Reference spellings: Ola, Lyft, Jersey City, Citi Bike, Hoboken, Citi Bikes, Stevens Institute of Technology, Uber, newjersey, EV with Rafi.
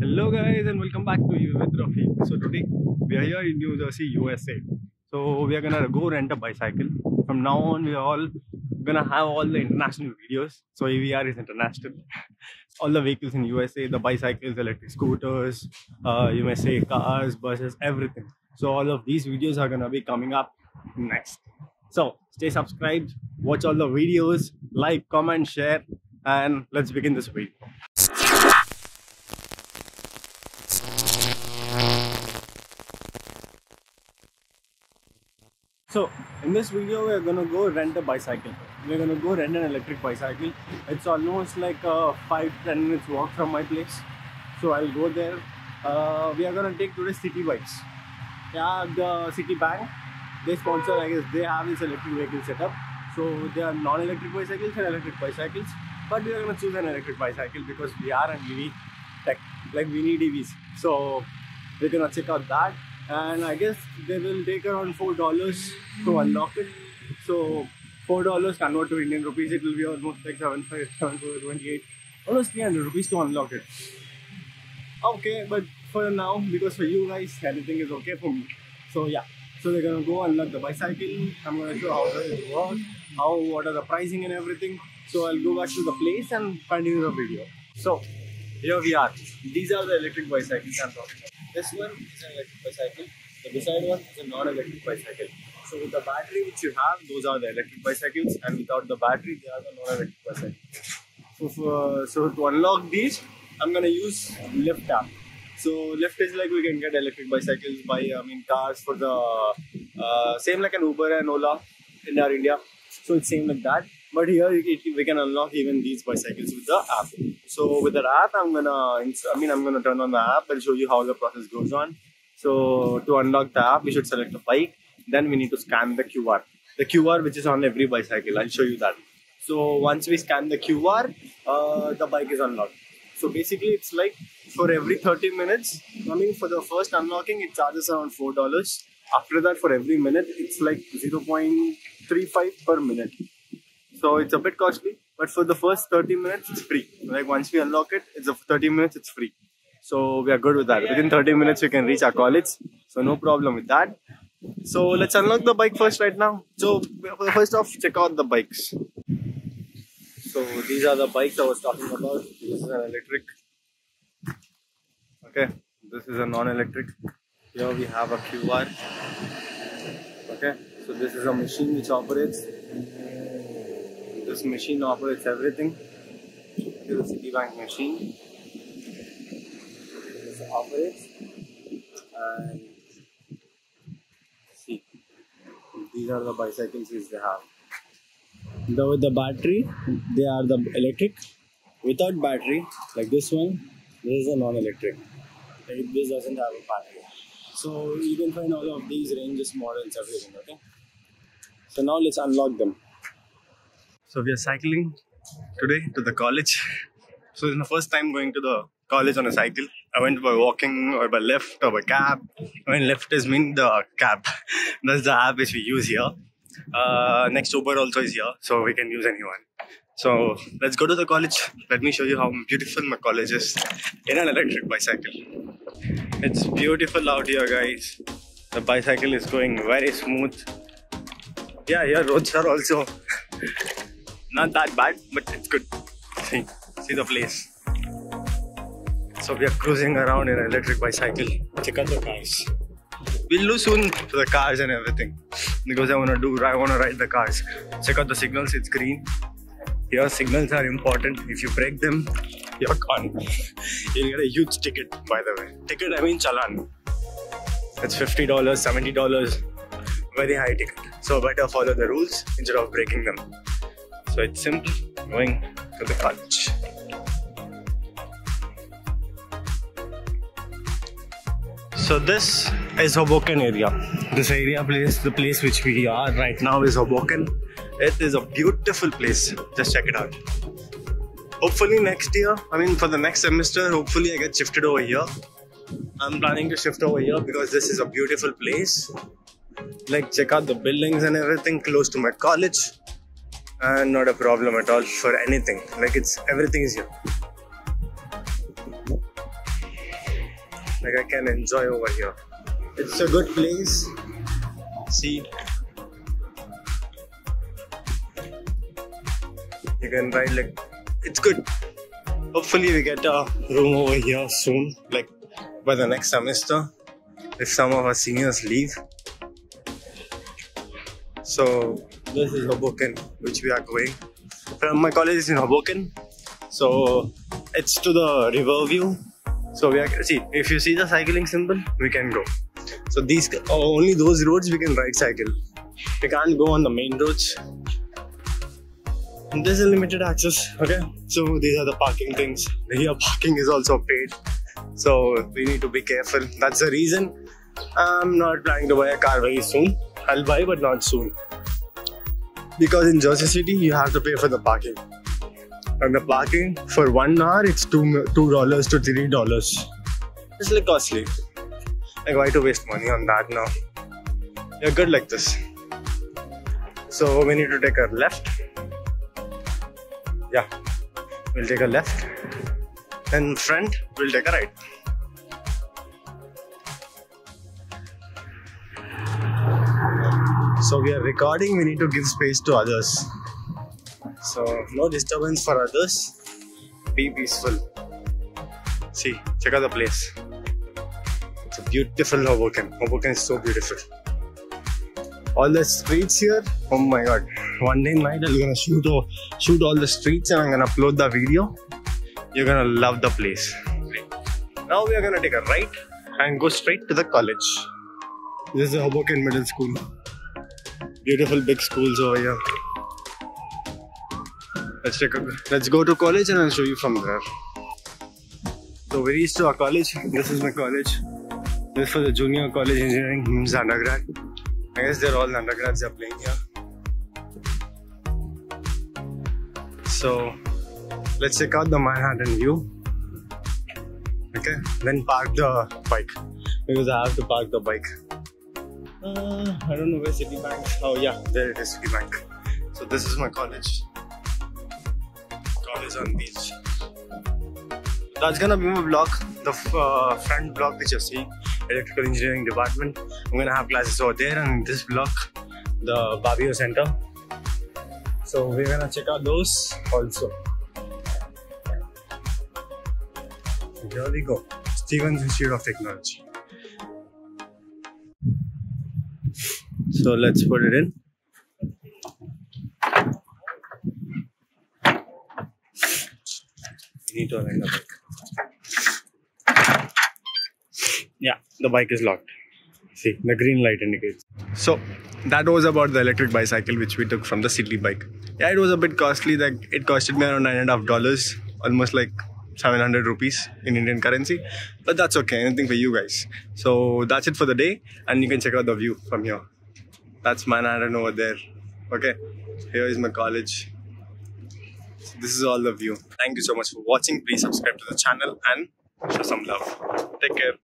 Hello guys, and welcome back to EV with Rafi. So today we are here in New Jersey, USA. So we are gonna go rent a bicycle. From now on, we are all gonna have all the international videos. So EVR is international. All the vehicles in USA, the bicycles, electric scooters, you may say cars, buses, everything. So all of these videos are gonna be coming up next. So stay subscribed, watch all the videos, like, comment, share, and let's begin this video. So in this video, we're gonna go rent a bicycle. We're gonna go rent an electric bicycle. It's almost like a 5-10 minutes walk from my place. So I'll go there. We are gonna take today Citi Bikes. Yeah, the Citi Bank, they sponsor, I guess they have this electric vehicle setup. So there are non-electric bicycles and electric bicycles. But we are gonna choose an electric bicycle because we are an EV tech. Like, we need EVs. So we're gonna check out that. And I guess they will take around $4 to unlock it. So $4 convert to Indian rupees, it will be almost like 7.5, 7.4, 28, almost 300 rupees to unlock it. Okay, but for now, because for you guys anything is okay for me. So yeah, so they're gonna go unlock the bicycle. I'm gonna show how does it work, what are the pricing and everything. So I'll go back to the place and continue the video. So here we are. These are the electric bicycles I'm talking about. This one is an electric bicycle, the beside one is a non-electric bicycle. So with the battery which you have, those are the electric bicycles, and without the battery, they are the non-electric bicycles. So to unlock these, I'm going to use Lyft app. So Lyft is like, we can get electric bicycles by, cars for the, same like an Uber and Ola in our India. So it's same like that. But here we can unlock even these bicycles with the app. So with the app, I'm gonna turn on the app and show you how the process goes on. So to unlock the app, we should select a bike. Then we need to scan the QR. The QR which is on every bicycle. I'll show you that. So once we scan the QR, the bike is unlocked. So basically, it's like for every 30 minutes. For the first unlocking, it charges around $4. After that, for every minute, it's like 0.35 per minute. So it's a bit costly, but for the first 30 minutes, it's free. Like, once we unlock it, it's 30 minutes, it's free. So we are good with that. Within 30 minutes, we can reach our college. So no problem with that. So let's unlock the bike first right now. So first off, check out the bikes. So these are the bikes I was talking about. This is an electric. Okay, this is a non-electric. Here we have a QR. Okay, so this is a machine which operates. This machine operates everything. This is a Citibank machine. This operates, and see, these are the bicycles which they have. With the battery, they are the electric. Without battery, like this one, this is a non-electric. Like, this doesn't have a battery. So you can find all of these ranges, models, everything. Okay. So now let's unlock them. So we are cycling today to the college. So it's my first time going to the college on a cycle. I went by walking or by Lyft or by cab. Lyft is the cab. That's the app which we use here. Next Uber also is here, so we can use anyone. So let's go to the college. Let me show you how beautiful my college is in an electric bicycle. It's beautiful out here, guys. The bicycle is going very smooth. Yeah, here roads are also not that bad, but it's good. See the place. So we are cruising around in an electric bicycle. Check out the cars. We'll do soon to the cars and everything, because I wanna ride the cars. Check out the signals. It's green. Your signals are important. If you break them, you're gone. You'll get a huge ticket, by the way. Ticket, I mean challan. It's $50, $70. Very high ticket. So better follow the rules instead of breaking them. So it's simple, going to the college. So this is Hoboken area. This area place, the place which we are right now is Hoboken. It is a beautiful place. Just check it out. Hopefully next year, for the next semester, hopefully I get shifted over here. I'm planning to shift over here because this is a beautiful place. Like, check out the buildings and everything close to my college. And not a problem at all for anything. Like, everything is here. like I can enjoy over here. It's a good place. See, you can ride like, it's good. Hopefully we get a room over here soon, like by the next semester, if some of our seniors leave. So this is Hoboken, which we are going. From my college is in Hoboken, so it's to the river view. So we are, see, if you see the cycling symbol, we can go. So these, only those roads we can ride cycle. We can't go on the main roads. And there's a limited access, okay? So these are the parking things. Here parking is also paid. So we need to be careful. That's the reason I'm not planning to buy a car very soon. I'll buy, but not soon. Because in Jersey City, you have to pay for the parking. And the parking for 1 hour, it's $2 to $3. It's like costly. Like, why to waste money on that now? You're good like this. So we need to take a left. Yeah, we'll take a left. Then front, we'll take a right. So we are recording, we need to give space to others. So no disturbance for others. Be peaceful. See, check out the place. It's a beautiful Hoboken. Hoboken is so beautiful. All the streets here, oh my god. One day night I'm gonna shoot all the streets and I'm gonna upload the video. You're gonna love the place. Now we are gonna take a right and go straight to the college. This is the Hoboken Middle School. Beautiful big schools over here. Let's go to college and I'll show you from there. So we reached to our college. This is my college. This is for the junior college engineering, means undergrad. I guess they're all undergrads are playing here. So let's check out the Manhattan view. Okay, then park the bike because I have to park the bike. I don't know where Citi Bikes. Oh yeah, there it is, Citi Bank. So this is my college. College on beach. That's gonna be my vlog. The front vlog which you're seeing, electrical engineering department. I'm gonna have classes over there, and in this block, the Babio Center. So we're gonna check out those also. Here we go. Stevens Institute of Technology. So let's put it in. We need to unlock the bike. Yeah, the bike is locked. See, the green light indicates. So that was about the electric bicycle which we took from the Citi Bike. Yeah, it was a bit costly. Like it costed me around $9.50, almost like 700 rupees in Indian currency, but that's okay, anything for you guys. So that's it for the day, and you can check out the view from here. That's Manhattan over there. Okay, here is my college. So this is all the view. Thank you so much for watching. Please subscribe to the channel and show some love. Take care.